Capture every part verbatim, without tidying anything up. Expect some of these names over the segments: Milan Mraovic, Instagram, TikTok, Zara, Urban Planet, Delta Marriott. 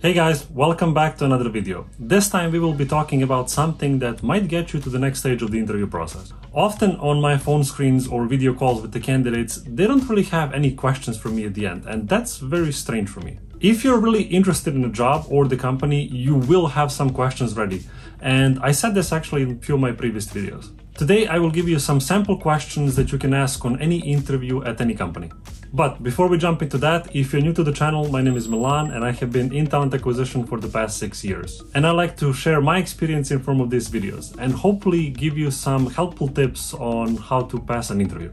Hey guys, welcome back to another video. This time we will be talking about something that might get you to the next stage of the interview process. Often on my phone screens or video calls with the candidates, they don't really have any questions for me at the end, and that's very strange for me. If you're really interested in a job or the company, you will have some questions ready, and I said this actually in a few of my previous videos. Today I will give you some sample questions that you can ask on any interview at any company. But before we jump into that, if you're new to the channel, my name is Milan and I have been in talent acquisition for the past six years. And I like to share my experience in form of these videos and hopefully give you some helpful tips on how to pass an interview.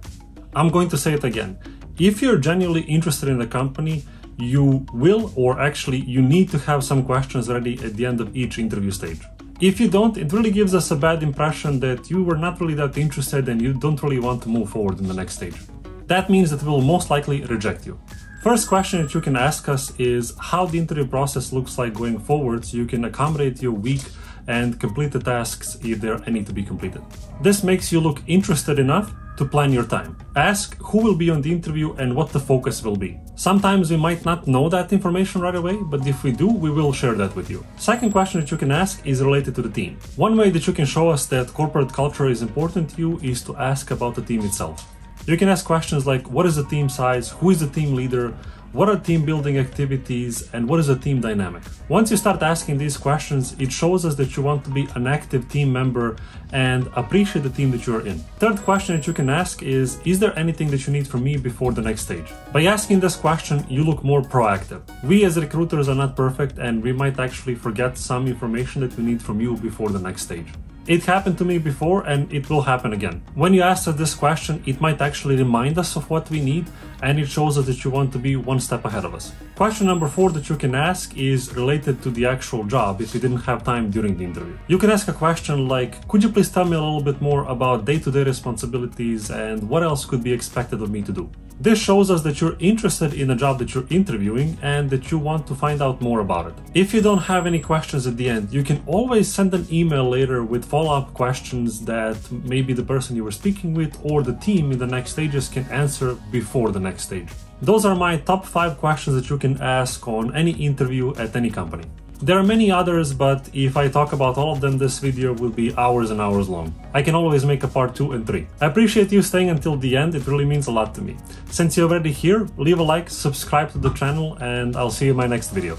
I'm going to say it again. If you're genuinely interested in the company, you will, or actually you need to have some questions ready at the end of each interview stage. If you don't, it really gives us a bad impression that you were not really that interested and you don't really want to move forward in the next stage. That means that we will most likely reject you. First question that you can ask us is how the interview process looks like going forward so you can accommodate your week and complete the tasks if there are any to be completed. This makes you look interested enough to plan your time. Ask who will be on the interview and what the focus will be. Sometimes we might not know that information right away, but if we do, we will share that with you. Second question that you can ask is related to the team. One way that you can show us that corporate culture is important to you is to ask about the team itself. You can ask questions like what is the team size, who is the team leader, what are team building activities, and what is the team dynamic. Once you start asking these questions, it shows us that you want to be an active team member and appreciate the team that you are in. Third question that you can ask is, is there anything that you need from me before the next stage? By asking this question, you look more proactive. We as recruiters are not perfect and we might actually forget some information that we need from you before the next stage. It happened to me before and it will happen again. When you ask us this question, it might actually remind us of what we need and it shows us that you want to be one step ahead of us. Question number four that you can ask is related to the actual job if you didn't have time during the interview. You can ask a question like, could you please tell me a little bit more about day-to-day responsibilities and what else could be expected of me to do? This shows us that you're interested in the job that you're interviewing and that you want to find out more about it. If you don't have any questions at the end, you can always send an email later with follow-up questions that maybe the person you were speaking with or the team in the next stages can answer before the next stage. Those are my top five questions that you can ask on any interview at any company. There are many others, but if I talk about all of them, this video will be hours and hours long. I can always make a part two and three. I appreciate you staying until the end, it really means a lot to me. Since you're already here, leave a like, subscribe to the channel, and I'll see you in my next video.